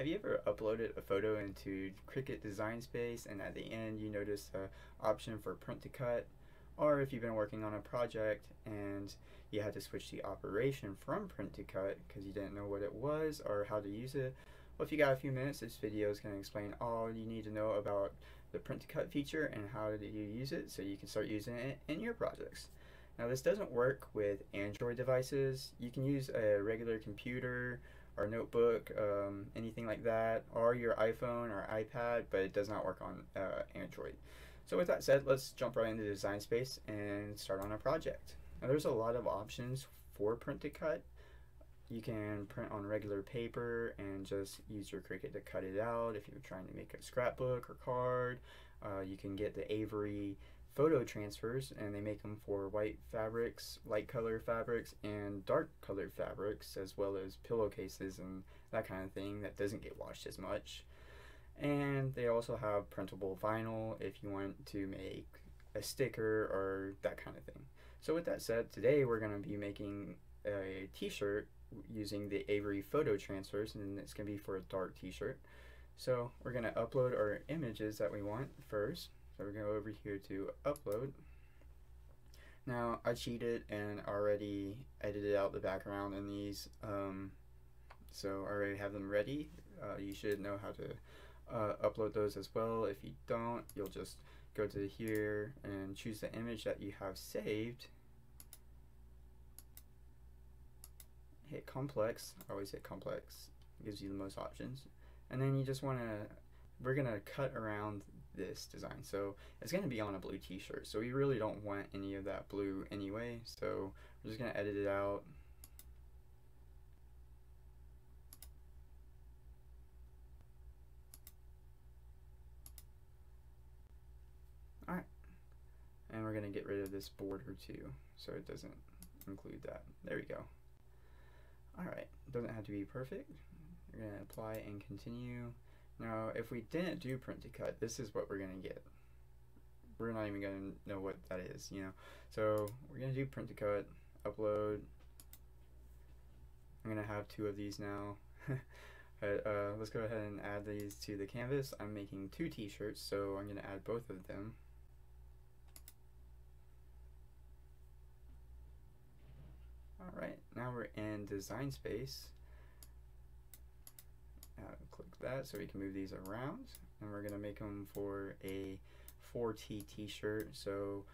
Have you ever uploaded a photo into Cricut Design Space and at the end you notice an option for print to cut? Or if you've been working on a project and you had to switch the operation from print to cut because you didn't know what it was or how to use it? Well, if you got a few minutes, this video is going to explain all you need to know about the print to cut feature and how do you use it so you can start using it in your projects. Now, this doesn't work with Android devices. You can use a regular computer or notebook, anything like that, or your iPhone or iPad, but it does not work on Android. So with that said, let's jump right into Design Space and start on a project. Now, there's a lot of options for print to cut. You can print on regular paper and just use your Cricut to cut it out. If you're trying to make a scrapbook or card, you can get the Avery photo transfers, and they make them for white fabrics, light color fabrics, and dark colored fabrics, as well as pillowcases and that kind of thing that doesn't get washed as much. And they also have printable vinyl if you want to make a sticker or that kind of thing. So with that said, today we're going to be making a t-shirt using the Avery photo transfers, and it's going to be for a dark t-shirt. So we're going to upload our images that we want first. So we're going to go over here to upload. Now, I cheated and already edited out the background in these, so I already have them ready. You should know how to upload those as well. If you don't, you'll just go to here and choose the image that you have saved. Hit complex. I always hit complex. It gives you the most options. And then you just want to, we're going to cut around this design. So it's going to be on a blue t-shirt. So we really don't want any of that blue anyway. So we're just going to edit it out. All right. And we're going to get rid of this border too, so it doesn't include that. There we go. Alright, doesn't have to be perfect. We're going to apply and continue. Now, if we didn't do print to cut, this is what we're going to get. We're not even going to know what that is, you know. So we're going to do print to cut, upload. I'm going to have two of these now. But, let's go ahead and add these to the canvas. I'm making two t-shirts, so I'm going to add both of them. Alright, now we're in Design Space. Click that so we can move these around, and we're going to make them for a 4T t-shirt, so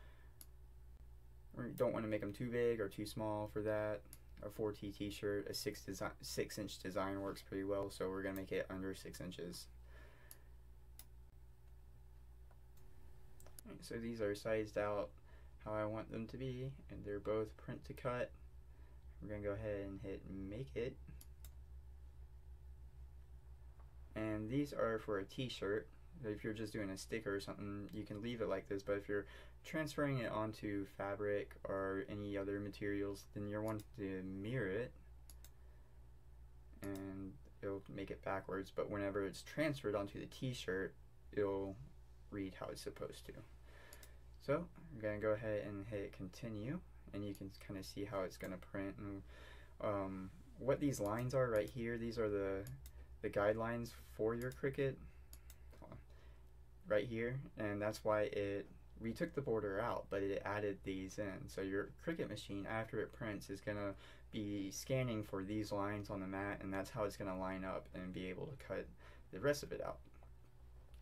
we don't want to make them too big or too small for that. A 4T t-shirt, a 6-inch design works pretty well, so we're going to make it under 6 inches. Right, so these are sized out how I want them to be, and they're both print to cut. We're going to go ahead and hit make it. And these are for a t-shirt. If you're just doing a sticker or something, you can leave it like this, but if you're transferring it onto fabric or any other materials, then you'll want to mirror it. And it'll make it backwards, but whenever it's transferred onto the t-shirt, it'll read how it's supposed to. So I'm going to go ahead and hit continue. And you can kind of see how it's going to print, and what these lines are right here. These are the guidelines for your Cricut right here, and that's why we took the border out, but it added these in. So your Cricut machine, after it prints, is going to be scanning for these lines on the mat, and that's how it's going to line up and be able to cut the rest of it out.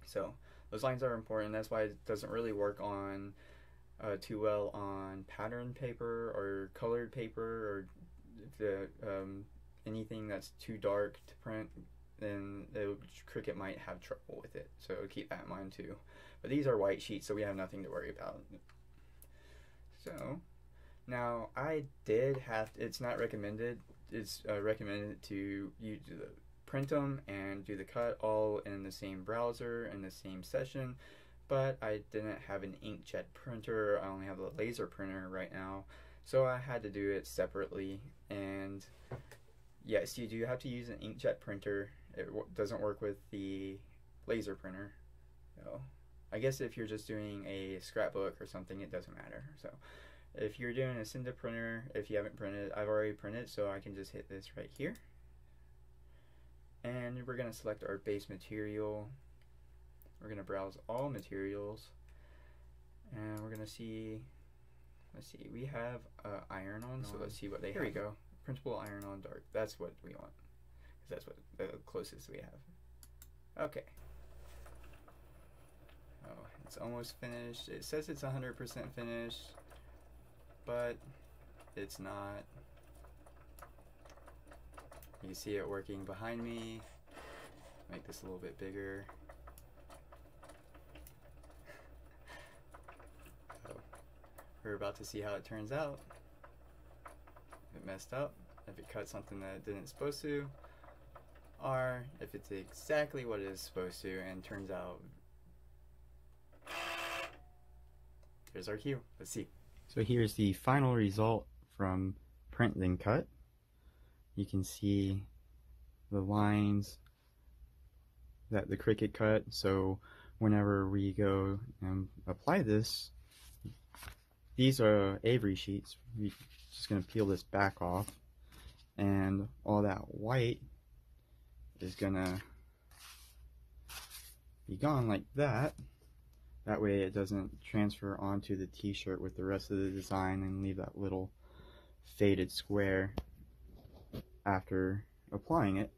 So those lines are important. That's why it doesn't really work on too well on pattern paper or colored paper, or the anything that's too dark to print, then Cricut might have trouble with it. So keep that in mind too. But these are white sheets, so we have nothing to worry about. So now I did have to, it's not recommended. It's recommended to you do the print them and do the cut all in the same browser in the same session. But I didn't have an inkjet printer, I only have a laser printer right now, so I had to do it separately. And yes, you do have to use an inkjet printer. It doesn't work with the laser printer. So I guess if you're just doing a scrapbook or something, it doesn't matter. So if you're doing a Cinda printer, if you haven't printed, I've already printed, so I can just hit this right here and we're going to select our base material. We're going to browse all materials, and we're going to see, let's see, we have iron on, so let's see what they have. Here we go, printable iron on dark. That's what we want, because that's what the closest we have. Okay. Oh, it's almost finished. It says it's 100% finished, but it's not. You see it working behind me. Make this a little bit bigger. So we're about to see how it turns out. If it messed up, if it cut something that it didn't supposed to, or if it's exactly what it is supposed to and turns out. Here's our cue. Let's see. So here's the final result from print then cut. You can see the lines that the Cricut cut. So whenever we go and apply this, these are Avery sheets. We're just going to peel this back off, and all that white is going to be gone like that. That way it doesn't transfer onto the t-shirt with the rest of the design and leave that little faded square after applying it.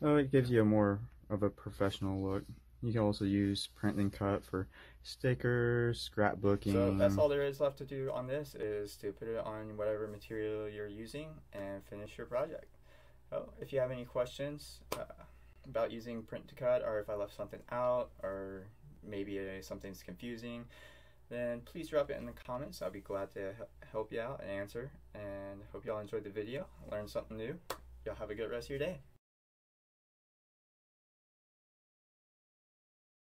So it gives you a more of a professional look. You can also use print and cut for stickers, scrapbooking. So that's all there is left to do on this, is to put it on whatever material you're using and finish your project. Oh, if you have any questions about using print to cut, or if I left something out, or maybe something's confusing, then please drop it in the comments. I'll be glad to help you out and answer. And hope y'all enjoyed the video, learned something new. Y'all have a good rest of your day.